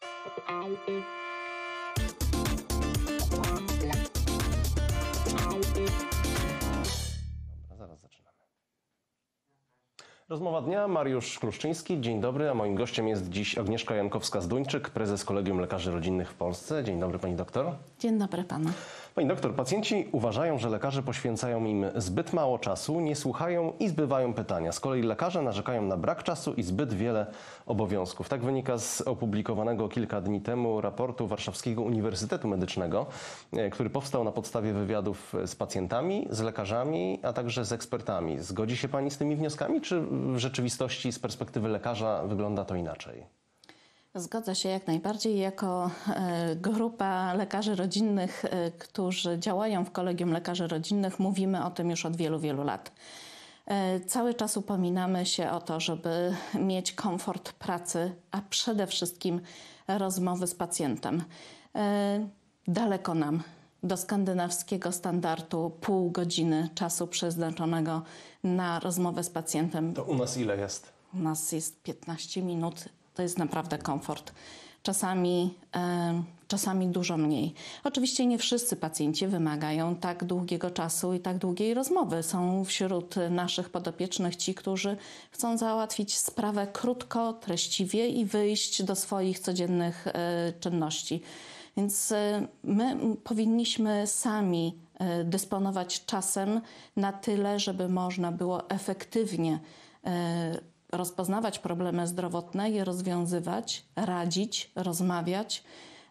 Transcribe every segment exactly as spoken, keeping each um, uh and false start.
Dobra, zaraz zaczynamy. Rozmowa dnia, Mariusz Kluszczyński. Dzień dobry, a moim gościem jest dziś Agnieszka Jankowska-Zduńczyk, prezes Kolegium Lekarzy Rodzinnych w Polsce. Dzień dobry, pani doktor. Dzień dobry panu. Pani doktor, pacjenci uważają, że lekarze poświęcają im zbyt mało czasu, nie słuchają i zbywają pytania. Z kolei lekarze narzekają na brak czasu i zbyt wiele obowiązków. Tak wynika z opublikowanego kilka dni temu raportu Warszawskiego Uniwersytetu Medycznego, który powstał na podstawie wywiadów z pacjentami, z lekarzami, a także z ekspertami. Zgodzi się pani z tymi wnioskami, czy w rzeczywistości z perspektywy lekarza wygląda to inaczej? Zgodzę się jak najbardziej. Jako grupa lekarzy rodzinnych, którzy działają w Kolegium Lekarzy Rodzinnych, mówimy o tym już od wielu, wielu lat. Cały czas upominamy się o to, żeby mieć komfort pracy, a przede wszystkim rozmowy z pacjentem. Daleko nam do skandynawskiego standardu pół godziny czasu przeznaczonego na rozmowę z pacjentem. To u nas ile jest? U nas jest piętnaście minut. To jest naprawdę komfort. Czasami, e, czasami dużo mniej. Oczywiście nie wszyscy pacjenci wymagają tak długiego czasu i tak długiej rozmowy. Są wśród naszych podopiecznych ci, którzy chcą załatwić sprawę krótko, treściwie i wyjść do swoich codziennych e, czynności. Więc e, my powinniśmy sami e, dysponować czasem na tyle, żeby można było efektywnie e, rozpoznawać problemy zdrowotne, je rozwiązywać, radzić, rozmawiać,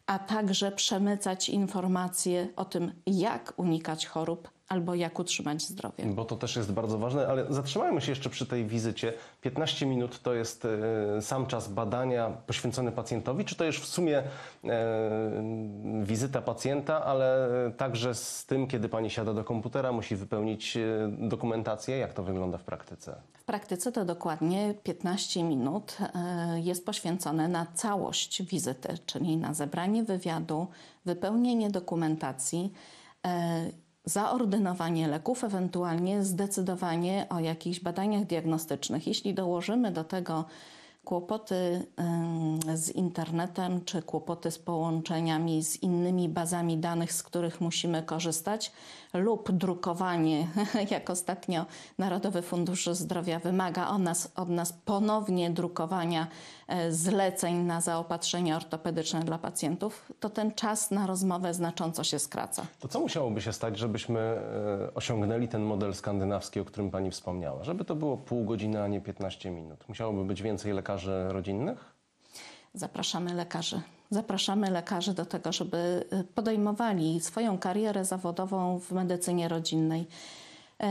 a także przemycać informacje o tym, jak unikać chorób albo jak utrzymać zdrowie. Bo to też jest bardzo ważne, ale zatrzymajmy się jeszcze przy tej wizycie. piętnaście minut to jest sam czas badania poświęcony pacjentowi, czy to jest w sumie wizyta pacjenta, ale także z tym, kiedy pani siada do komputera, musi wypełnić dokumentację. Jak to wygląda w praktyce? W praktyce to dokładnie piętnaście minut jest poświęcone na całość wizyty, czyli na zebranie wywiadu, wypełnienie dokumentacji, zaordynowanie leków, ewentualnie zdecydowanie o jakichś badaniach diagnostycznych. Jeśli dołożymy do tego kłopoty z internetem czy kłopoty z połączeniami z innymi bazami danych, z których musimy korzystać, lub drukowanie, jak ostatnio Narodowy Fundusz Zdrowia wymaga od nas, od nas ponownie drukowania zleceń na zaopatrzenie ortopedyczne dla pacjentów, to ten czas na rozmowę znacząco się skraca. To co musiałoby się stać, żebyśmy osiągnęli ten model skandynawski, o którym pani wspomniała? Żeby to było pół godziny, a nie piętnaście minut. Musiałoby być więcej lekarzy rodzinnych? Zapraszamy lekarzy. Zapraszamy lekarzy do tego, żeby podejmowali swoją karierę zawodową w medycynie rodzinnej. E,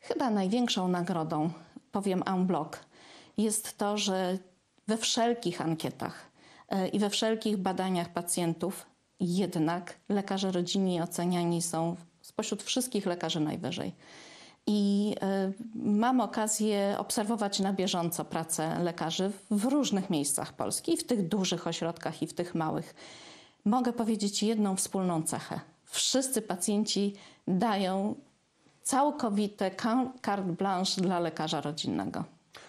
chyba największą nagrodą, powiem en bloc, jest to, że we wszelkich ankietach i we wszelkich badaniach pacjentów jednak lekarze rodzinni oceniani są spośród wszystkich lekarzy najwyżej. I y, mam okazję obserwować na bieżąco pracę lekarzy w różnych miejscach Polski, w tych dużych ośrodkach i w tych małych. Mogę powiedzieć jedną wspólną cechę. Wszyscy pacjenci dają całkowite carte blanche dla lekarza rodzinnego.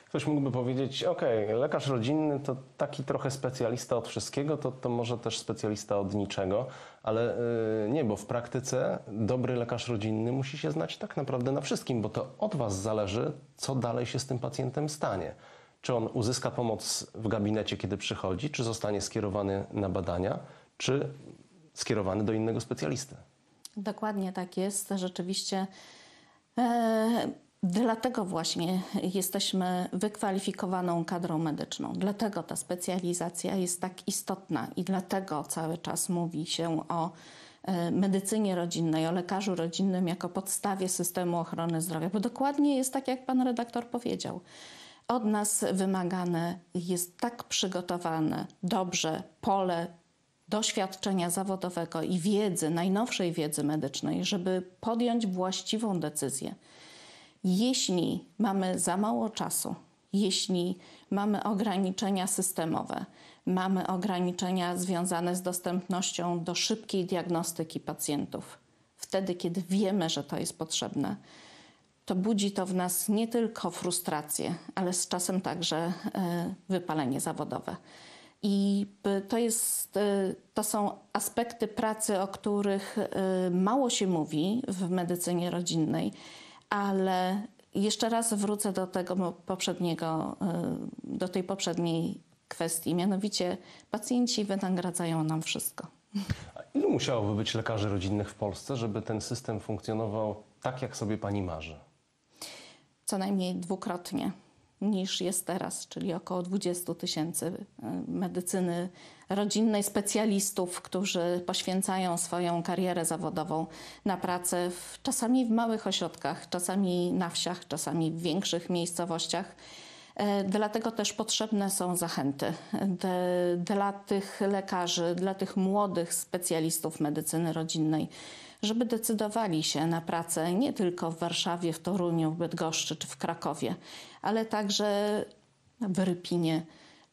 Ktoś mógłby powiedzieć, ok, lekarz rodzinny to taki trochę specjalista od wszystkiego, to, to może też specjalista od niczego, ale yy, nie, bo w praktyce dobry lekarz rodzinny musi się znać tak naprawdę na wszystkim, bo to od was zależy, co dalej się z tym pacjentem stanie. Czy on uzyska pomoc w gabinecie, kiedy przychodzi, czy zostanie skierowany na badania, czy skierowany do innego specjalisty. Dokładnie tak jest, rzeczywiście. Eee... Dlatego właśnie jesteśmy wykwalifikowaną kadrą medyczną. Dlatego ta specjalizacja jest tak istotna i dlatego cały czas mówi się o medycynie rodzinnej, o lekarzu rodzinnym jako podstawie systemu ochrony zdrowia. Bo dokładnie jest tak, jak pan redaktor powiedział. Od nas wymagane jest tak przygotowane dobrze pole doświadczenia zawodowego i wiedzy, najnowszej wiedzy medycznej, żeby podjąć właściwą decyzję. Jeśli mamy za mało czasu, jeśli mamy ograniczenia systemowe, mamy ograniczenia związane z dostępnością do szybkiej diagnostyki pacjentów, wtedy kiedy wiemy, że to jest potrzebne, to budzi to w nas nie tylko frustrację, ale z czasem także wypalenie zawodowe. I to, jest, to są aspekty pracy, o których mało się mówi w medycynie rodzinnej, ale jeszcze raz wrócę do tego poprzedniego, do tej poprzedniej kwestii, mianowicie pacjenci wynagradzają nam wszystko. A ilu musiałoby być lekarzy rodzinnych w Polsce, żeby ten system funkcjonował tak, jak sobie pani marzy? Co najmniej dwukrotnie niż jest teraz, czyli około dwudziestu tysięcy medycyny rodzinnej, specjalistów, którzy poświęcają swoją karierę zawodową na pracę, w, czasami w małych ośrodkach, czasami na wsiach, czasami w większych miejscowościach. Dlatego też potrzebne są zachęty dla tych lekarzy, dla tych młodych specjalistów medycyny rodzinnej, żeby decydowali się na pracę nie tylko w Warszawie, w Toruniu, w Bydgoszczy czy w Krakowie, ale także w Rypinie,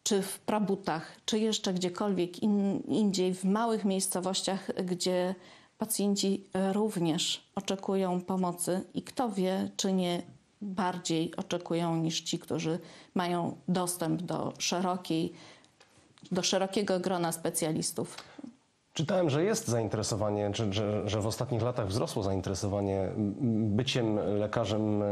czy w Prabutach, czy jeszcze gdziekolwiek indziej, w małych miejscowościach, gdzie pacjenci również oczekują pomocy i kto wie, czy nie bardziej oczekują niż ci, którzy mają dostęp do szerokiej, do szerokiego grona specjalistów. Czytałem, że jest zainteresowanie, czy, że, że w ostatnich latach wzrosło zainteresowanie byciem lekarzem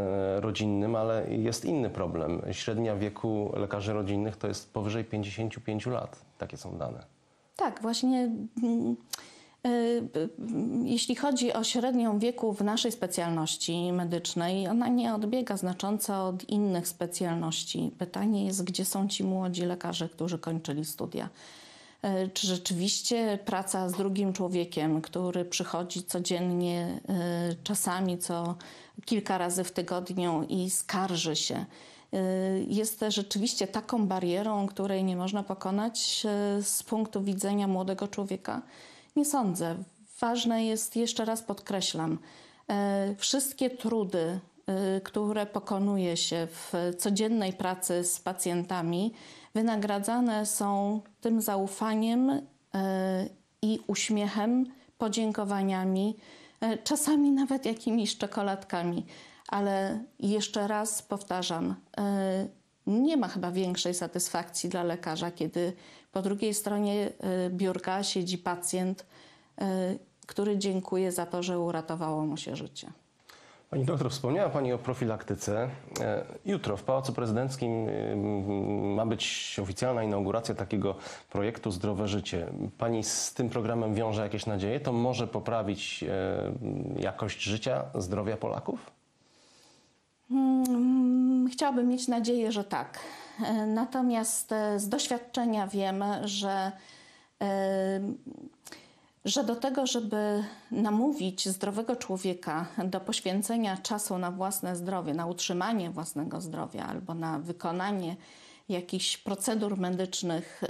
rodzinnym, ale jest inny problem. Średnia wieku lekarzy rodzinnych to jest powyżej pięćdziesięciu pięciu lat. Takie są dane. Tak, właśnie. Jeśli chodzi o średnią wieku w naszej specjalności medycznej, ona nie odbiega znacząco od innych specjalności. Pytanie jest, gdzie są ci młodzi lekarze, którzy kończyli studia? Czy rzeczywiście praca z drugim człowiekiem, który przychodzi codziennie, czasami co kilka razy w tygodniu i skarży się, jest rzeczywiście taką barierą, której nie można pokonać z punktu widzenia młodego człowieka? Nie sądzę. Ważne jest, jeszcze raz podkreślam, wszystkie trudy, które pokonuje się w codziennej pracy z pacjentami, wynagradzane są tym zaufaniem i uśmiechem, podziękowaniami, czasami nawet jakimiś czekoladkami. Ale jeszcze raz powtarzam, nie ma chyba większej satysfakcji dla lekarza, kiedy po drugiej stronie biurka siedzi pacjent, który dziękuje za to, że uratowało mu się życie. Pani doktor, wspomniała Pani o profilaktyce. Jutro w Pałacu Prezydenckim ma być oficjalna inauguracja takiego projektu Zdrowe Życie. Pani z tym programem wiąże jakieś nadzieje? To może poprawić jakość życia, zdrowia Polaków? Chciałabym mieć nadzieję, że tak. Natomiast z doświadczenia wiem, że, że do tego, żeby namówić zdrowego człowieka do poświęcenia czasu na własne zdrowie, na utrzymanie własnego zdrowia albo na wykonanie jakichś procedur medycznych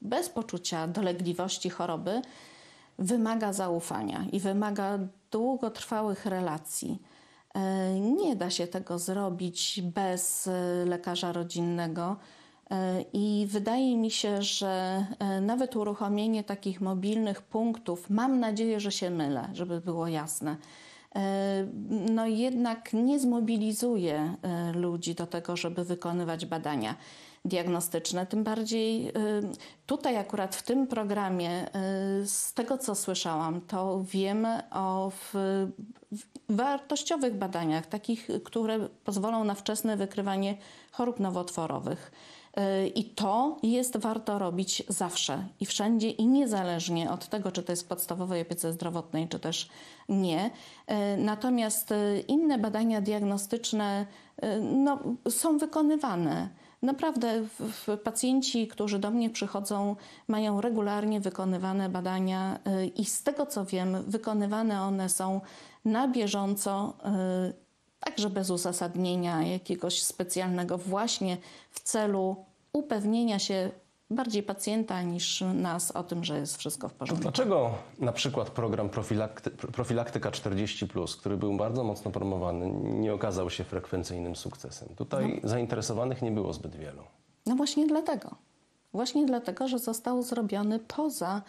bez poczucia dolegliwości choroby, wymaga zaufania i wymaga długotrwałych relacji. Nie da się tego zrobić bez lekarza rodzinnego i wydaje mi się, że nawet uruchomienie takich mobilnych punktów, mam nadzieję, że się mylę, żeby było jasne, no jednak nie zmobilizuje ludzi do tego, żeby wykonywać badania diagnostyczne. Tym bardziej tutaj akurat w tym programie, z tego co słyszałam, to wiem o w, w wartościowych badaniach, takich, które pozwolą na wczesne wykrywanie chorób nowotworowych. I to jest warto robić zawsze i wszędzie i niezależnie od tego, czy to jest w podstawowej opiece zdrowotnej, czy też nie. Natomiast inne badania diagnostyczne no, są wykonywane. Naprawdę pacjenci, którzy do mnie przychodzą, mają regularnie wykonywane badania i z tego co wiem, wykonywane one są na bieżąco, także bez uzasadnienia jakiegoś specjalnego, właśnie w celu upewnienia się bardziej pacjenta niż nas o tym, że jest wszystko w porządku. To dlaczego na przykład program profilakty, Profilaktyka czterdzieści plus, który był bardzo mocno promowany, nie okazał się frekwencyjnym sukcesem? Tutaj no. zainteresowanych nie było zbyt wielu. No właśnie dlatego. Właśnie dlatego, że został zrobiony poza,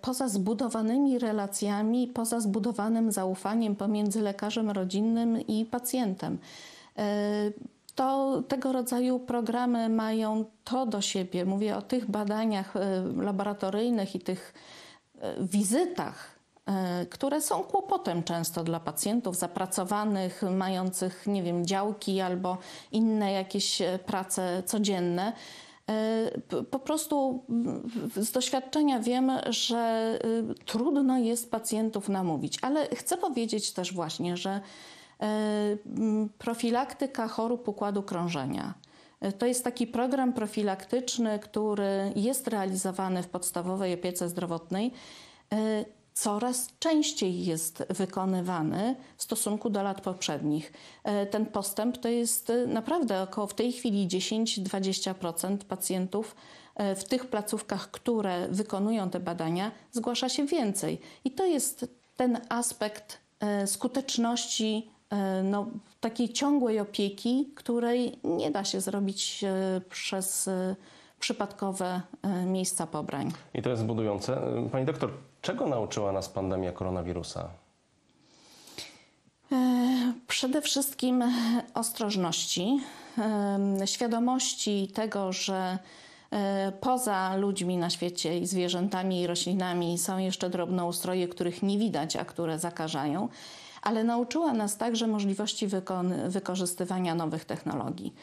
poza zbudowanymi relacjami, poza zbudowanym zaufaniem pomiędzy lekarzem rodzinnym i pacjentem. To tego rodzaju programy mają to do siebie, mówię o tych badaniach laboratoryjnych i tych wizytach, które są kłopotem często dla pacjentów zapracowanych, mających, nie wiem, działki albo inne jakieś prace codzienne. Po prostu z doświadczenia wiem, że trudno jest pacjentów namówić, ale chcę powiedzieć też właśnie, że profilaktyka chorób układu krążenia. To jest taki program profilaktyczny, który jest realizowany w podstawowej opiece zdrowotnej. Coraz częściej jest wykonywany w stosunku do lat poprzednich. Ten postęp to jest naprawdę około w tej chwili dziesięć do dwudziestu procent pacjentów w tych placówkach, które wykonują te badania, zgłasza się więcej. I to jest ten aspekt skuteczności, no, takiej ciągłej opieki, której nie da się zrobić przez przypadkowe miejsca pobrań. I to jest budujące. Pani doktor, czego nauczyła nas pandemia koronawirusa? Przede wszystkim ostrożności, świadomości tego, że poza ludźmi na świecie i zwierzętami i roślinami są jeszcze drobnoustroje, których nie widać, a które zakażają, ale nauczyła nas także możliwości wykorzystywania nowych technologii.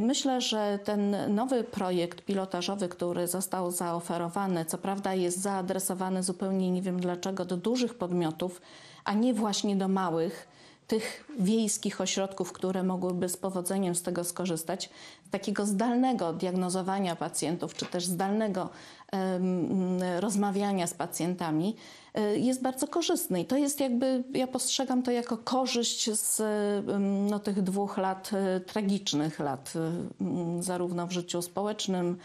Myślę, że ten nowy projekt pilotażowy, który został zaoferowany, co prawda jest zaadresowany zupełnie nie wiem dlaczego do dużych podmiotów, a nie właśnie do małych, tych wiejskich ośrodków, które mogłyby z powodzeniem z tego skorzystać, takiego zdalnego diagnozowania pacjentów, czy też zdalnego um, rozmawiania z pacjentami, jest bardzo korzystny. I to jest jakby, ja postrzegam to jako korzyść z no, tych dwóch lat, tragicznych lat, zarówno w życiu społecznym,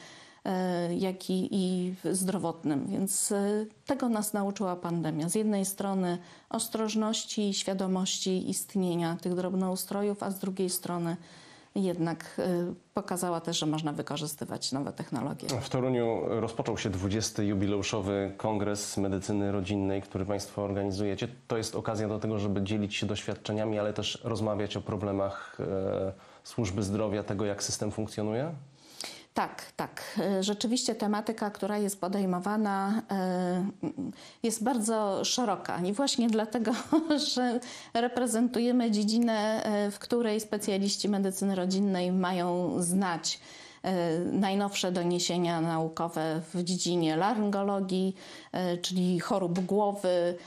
jak i, i zdrowotnym. Więc tego nas nauczyła pandemia. Z jednej strony ostrożności, świadomości istnienia tych drobnoustrojów, a z drugiej strony jednak pokazała też, że można wykorzystywać nowe technologie. W Toruniu rozpoczął się dwudziesty jubileuszowy Kongres Medycyny Rodzinnej, który Państwo organizujecie. To jest okazja do tego, żeby dzielić się doświadczeniami, ale też rozmawiać o problemach e, służby zdrowia, tego jak system funkcjonuje? Tak, tak. Rzeczywiście tematyka, która jest podejmowana, jest bardzo szeroka i właśnie dlatego, że reprezentujemy dziedzinę, w której specjaliści medycyny rodzinnej mają znać najnowsze doniesienia naukowe w dziedzinie laryngologii, czyli chorób głowy,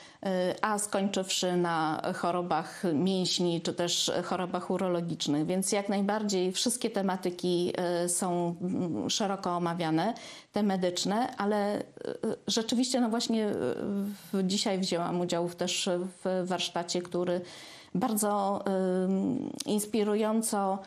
a skończywszy na chorobach mięśni czy też chorobach urologicznych. Więc jak najbardziej wszystkie tematyki są szeroko omawiane, te medyczne, ale rzeczywiście no właśnie dzisiaj wzięłam udział też w warsztacie, który bardzo inspirująco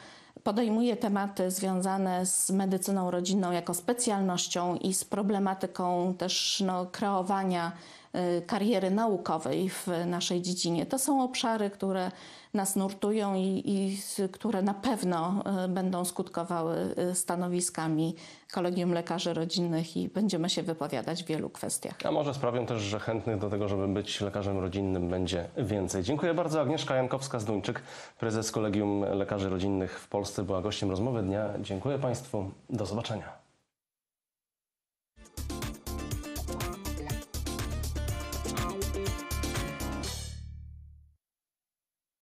podejmuje tematy związane z medycyną rodzinną jako specjalnością i z problematyką też no, kreowania y, kariery naukowej w naszej dziedzinie. To są obszary, które nas nurtują i, i które na pewno y, będą skutkowały stanowiskami Kolegium Lekarzy Rodzinnych i będziemy się wypowiadać w wielu kwestiach. A może sprawią też, że chętnych do tego, żeby być lekarzem rodzinnym będzie więcej. Dziękuję bardzo. Agnieszka Jankowska-Zduńczyk, prezes Kolegium Lekarzy Rodzinnych w Polsce, była gościem Rozmowy Dnia. Dziękuję Państwu. Do zobaczenia.